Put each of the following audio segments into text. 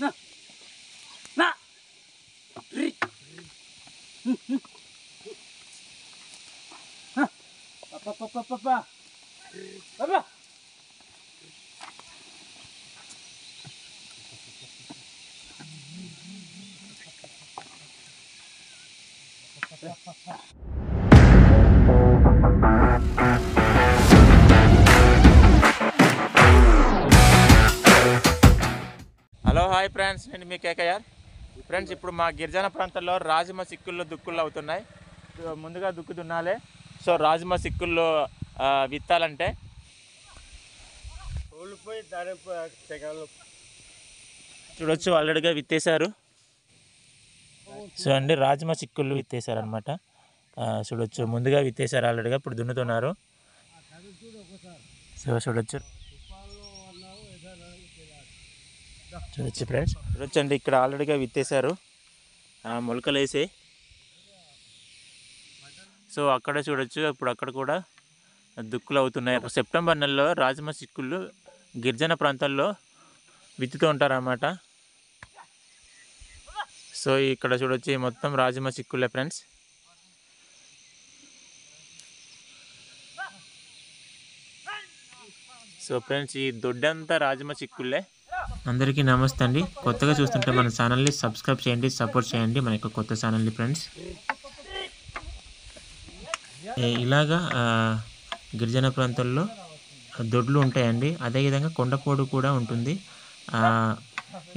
Papa. Hello hi friends, నేను మీ KKR. Friends, ఇప్పుడు మా గిరిజన ప్రాంతాల్లో రాజ్మా చిక్కులు దుక్కులు అవుతున్నాయి. ముందుగా దుక్కు దున్నాలే. సో రాజ్మా చిక్కులు విత్తాలంటే చూడొచ్చు, ఆల్రెడీగా విత్తేశారు. సో అండి, రాజ్మా చిక్కులు విత్తేశారు అనమాట. చూడొచ్చు, ముందుగా విత్తేశారు ఆల్రెడీగా, ఇప్పుడు దున్నుతున్నారు. సో చూడొచ్చు చూడొచ్చు ఫ్రెండ్స్, చూడొచ్చండి, ఇక్కడ ఆల్రెడీగా విత్తేశారు, మొలకలు వేసి. సో అక్కడ చూడొచ్చు, ఇప్పుడు అక్కడ కూడా దుక్కులు అవుతున్నాయి. సెప్టెంబర్ నెలలో రాజ్మా చిక్కుళ్ళు గిరిజన ప్రాంతాల్లో విత్తుతూ ఉంటారన్నమాట. సో ఇక్కడ చూడొచ్చి మొత్తం రాజ్మా చిక్కులే ఫ్రెండ్స్. సో ఫ్రెండ్స్, ఈ దొడ్డంతా రాజ్మా చిక్కులే. అందరికీ నమస్తే అండి. కొత్తగా చూస్తుంటే మన ఛానల్ని సబ్స్క్రైబ్ చేయండి, సపోర్ట్ చేయండి మన యొక్క కొత్త ఛానల్ని ఫ్రెండ్స్. ఇలాగా గిరిజన ప్రాంతాల్లో దొడ్లు ఉంటాయండి. అదేవిధంగా కొండపోడు కూడా ఉంటుంది.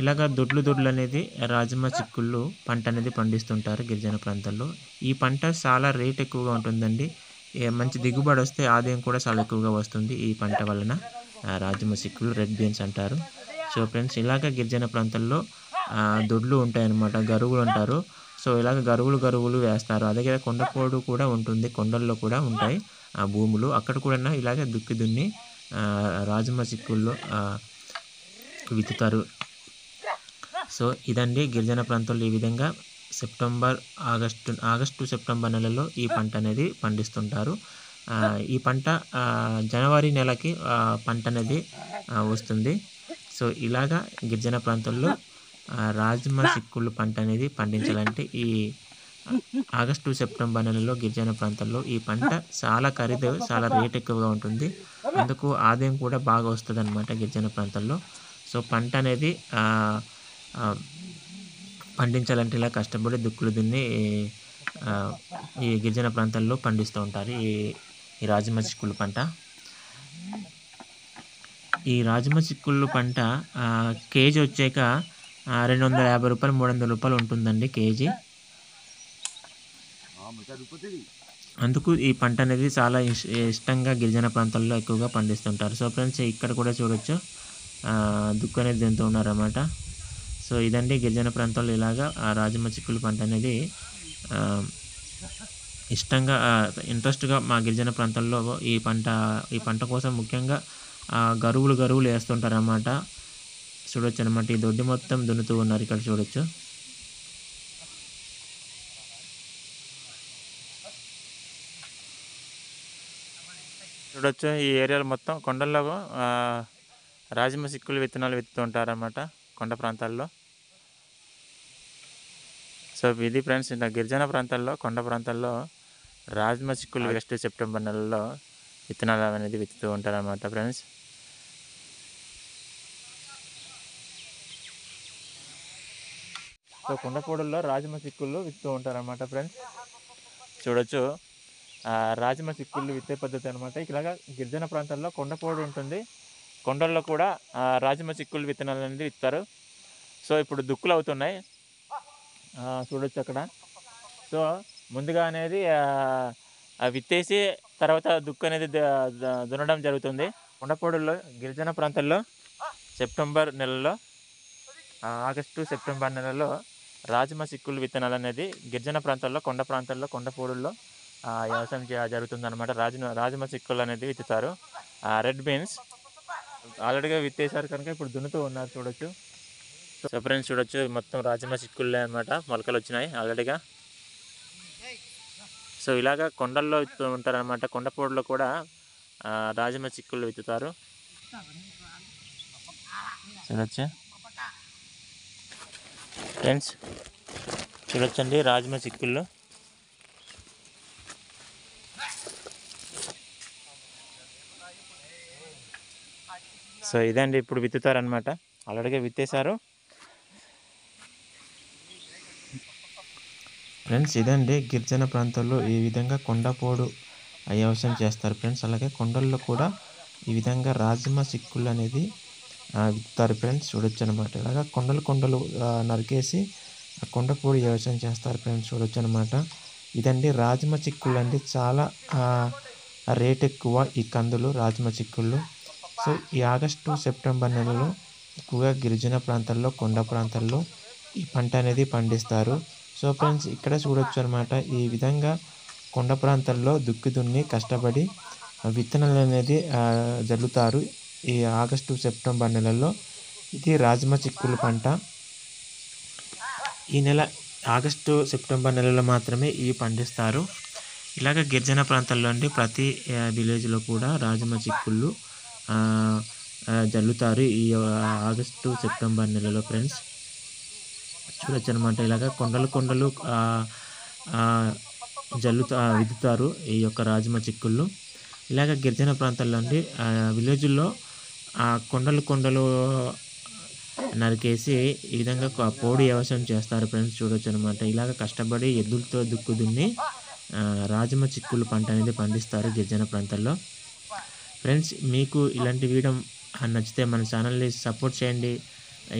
ఇలాగ దొడ్లు అనేది రాజ్మా చిక్కుళ్ళు పంట అనేది పండిస్తుంటారు గిరిజన ప్రాంతాల్లో. ఈ పంట చాలా రేట్ ఎక్కువగా ఉంటుందండి. మంచి దిగుబడి వస్తే ఆదాయం కూడా చాలా ఎక్కువగా వస్తుంది ఈ పంట వలన. రాజ్మా చిక్కుళ్ళు రెడ్ బీన్స్ అంటారు. సో ఫ్రెండ్స్, ఇలాగ గిరిజన ప్రాంతాల్లో దొడ్లు ఉంటాయన్నమాట, గరువులు అంటారు. సో ఇలాగ గరువులు వేస్తారు. అదేవిధంగా కొండపోడు కూడా ఉంటుంది, కొండల్లో కూడా ఉంటాయి ఆ భూములు. అక్కడ కూడా ఇలాగే దుక్కి దున్ని రాజ్మా చిక్కుళ్ళు విత్తుతారు. సో ఇదండి గిరిజన ప్రాంతాల్లో ఈ విధంగా ఆగస్టు సెప్టెంబర్ నెలలో ఈ పంట అనేది పండిస్తుంటారు. ఈ పంట జనవరి నెలకి పంట అనేది వస్తుంది. సో ఇలాగా గిరిజన ప్రాంతాల్లో రాజ్మా చిక్కుళ్ళు పంట అనేది పండించాలంటే ఈ ఆగస్టు సెప్టెంబర్ నెలలో గిరిజన ప్రాంతాల్లో ఈ పంట చాలా ఖరీదు, చాలా రేట్ ఎక్కువగా ఉంటుంది. అందుకు ఆదాయం కూడా బాగా వస్తుంది అనమాట గిరిజన ప్రాంతాల్లో. సో పంట అనేది పండించాలంటే ఇలా కష్టపడి దుక్కులు దున్ని ఈ గిరిజన ప్రాంతాల్లో పండిస్తూ ఉంటారు ఈ రాజ్మా చిక్కుళ్ళు పంట. ఈ రాజ్మా చిక్కుళ్ళు పంట కేజీ వచ్చాక 250 రూపాయలు 300 రూపాయలు ఉంటుందండి కేజీ. అందుకు ఈ పంట అనేది చాలా ఇష్టంగా గిరిజన ప్రాంతాల్లో ఎక్కువగా పండిస్తుంటారు. సో ఫ్రెండ్స్, ఇక్కడ కూడా చూడొచ్చు దుక్కు అనేది దున్నుతూ ఉన్నారన్నమాట. సో ఇదండి గిరిజన ప్రాంతాల్లో ఇలాగా రాజ్మా చిక్కుళ్ళు పంట అనేది ఇష్టంగా, ఇంట్రెస్ట్గా మా గిరిజన ప్రాంతాల్లో ఈ పంట కోసం ముఖ్యంగా గరువులు వేస్తుంటారన్నమాట. చూడొచ్చు అనమాట, ఈ దొడ్డి మొత్తం దున్నుతూ ఉన్నారు. ఇక్కడ చూడొచ్చు, ఈ ఏరియాలో మొత్తం కొండల్లో రాజ్మా చిక్కులు విత్తనాలు విత్తుతూ ఉంటారన్నమాట, కొండ ప్రాంతాల్లో. సో ఇది ఫ్రెండ్స్, ఇలా గిరిజన ప్రాంతాల్లో, కొండ ప్రాంతాల్లో రాజ్మా చిక్కులు ఆగస్టు సెప్టెంబర్ నెలలో విత్తనాలు అనేది విత్తుతూ ఉంటారన్నమాట ఫ్రెండ్స్. సో కొండపోడుల్లో రాజ్మా చిక్కుళ్ళు విత్తుతూ ఉంటారన్నమాట ఫ్రెండ్స్. చూడొచ్చు, రాజ్మా చిక్కుళ్ళు విత్తే పద్ధతి అనమాట. ఇలాగా గిరిజన ప్రాంతాల్లో కొండపోడు ఉంటుంది, కొండల్లో కూడా రాజ్మా చిక్కుళ్ళు విత్తనాలు అనేది ఇస్తారు. సో ఇప్పుడు దుక్కులు అవుతున్నాయి, చూడొచ్చు అక్కడ. సో ముందుగా అనేది విత్తేసి తర్వాత దుక్కు అనేది దున్నడం జరుగుతుంది. కొండపోడుల్లో గిరిజన ప్రాంతాల్లో సెప్టెంబర్ నెలలో, ఆగస్టు సెప్టెంబర్ నెలలో రాజ్మా చిక్కుళ్ళు విత్తనాలు అనేది గిరిజన ప్రాంతాల్లో, కొండ ప్రాంతాల్లో, కొండపోడుల్లో వ్యవసాయం జరుగుతుందన్నమాట. రాజ్మా చిక్కుళ్ళు అనేది విత్తుతారు. రెడ్ బీన్స్ ఆల్రెడీగా విత్తేసారు కనుక ఇప్పుడు దున్నుతూ ఉన్నారు. చూడొచ్చు. సో ఫ్రెండ్స్, చూడొచ్చు మొత్తం రాజ్మా చిక్కుళ్ళే అనమాట, మొలకలు వచ్చినాయి ఆల్రెడీగా. సో ఇలాగా కొండల్లో విత్తుతూ ఉంటారనమాట, కొండపోడులో కూడా రాజ్మా చిక్కుళ్ళు విత్తుతారు. చూడొచ్చు, ఫ్రెండ్స్ చూడొచ్చండి రాజ్మా చిక్కులు సో ఇదండి ఇప్పుడు విత్తుతారనమాట ఆల్రెడీగా విత్తేశారు ఫ్రెండ్స్ ఇదండి గిరిజన ప్రాంతాల్లో ఈ విధంగా కొండపోడు వ్యవసాయం చేస్తారు ఫ్రెండ్స్ అలాగే కొండల్లో కూడా ఈ విధంగా రాజ్మా చిక్కులు అనేది విత్తుతారు ఫ్రెండ్స్ చూడొచ్చు అనమాట ఇలాగా కొండలు నరికేసి కొండపోడు వ్యవసాయం చేస్తారు ఫ్రెండ్స్ చూడొచ్చు అనమాట ఇదండి రాజ్మా చిక్కులు అండి చాలా రేట్ ఎక్కువ ఈ కందులు రాజ్మా చిక్కుళ్ళు సో ఈ ఆగస్టు సెప్టెంబర్ నెలలో ఎక్కువగా గిరిజన ప్రాంతాల్లో కొండ ప్రాంతాల్లో ఈ పంట అనేది పండిస్తారు సో ఫ్రెండ్స్ ఇక్కడ చూడొచ్చు అనమాట ఈ విధంగా కొండ ప్రాంతాల్లో దుక్కి దున్ని కష్టపడి విత్తనాలు అనేది జల్లుతారు ఈ ఆగస్టు సెప్టెంబర్ నెలలో ఇది రాజ్మా చిక్కులు పంట ఈ నెల ఆగస్టు సెప్టెంబర్ నెలలో మాత్రమే ఇవి పండిస్తారు ఇలాగ గిరిజన ప్రాంతాల్లోని ప్రతి విలేజ్లో కూడా రాజ్మా చిక్కుళ్ళు జల్లుతారు ఈ ఆగస్టు సెప్టెంబర్ నెలలో ఫ్రెండ్స్ చూడొచ్చు అనమాట ఇలాగ కొండలు విదుతారు ఈ యొక్క రాజ్మా చిక్కుళ్ళు ఇలాగ గిరిజన ప్రాంతాల్లో అండి విలేజ్లో కొండలు నరికేసి ఈ విధంగా పోడు వ్యవసాయం చేస్తారు ఫ్రెండ్స్ చూడొచ్చు అనమాట ఇలాగ కష్టపడి ఎద్దులతో దుక్కు దున్ని రాజ్మా చిక్కులు పంట అనేది పండిస్తారు గిరిజన ప్రాంతాల్లో ఫ్రెండ్స్ మీకు ఇలాంటి వీడియో నచ్చితే మన ఛానల్ని సపోర్ట్ చేయండి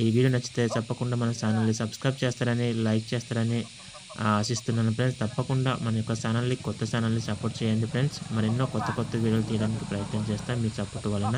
ఈ వీడియో నచ్చితే తప్పకుండా మన ఛానల్ని సబ్స్క్రైబ్ చేస్తారని లైక్ చేస్తారని ఆశిస్తున్నాను ఫ్రెండ్స్ తప్పకుండా మన యొక్క ఛానల్ని కొత్త ఛానల్ని సపోర్ట్ చేయండి ఫ్రెండ్స్ మరెన్నో కొత్త వీడియోలు తీయడానికి ప్రయత్నం చేస్తాం మీ సపోర్ట్ వలన